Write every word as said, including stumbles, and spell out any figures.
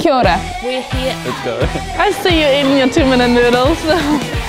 Kia ora. We're here. Let's go. I see you eating your two minute noodles.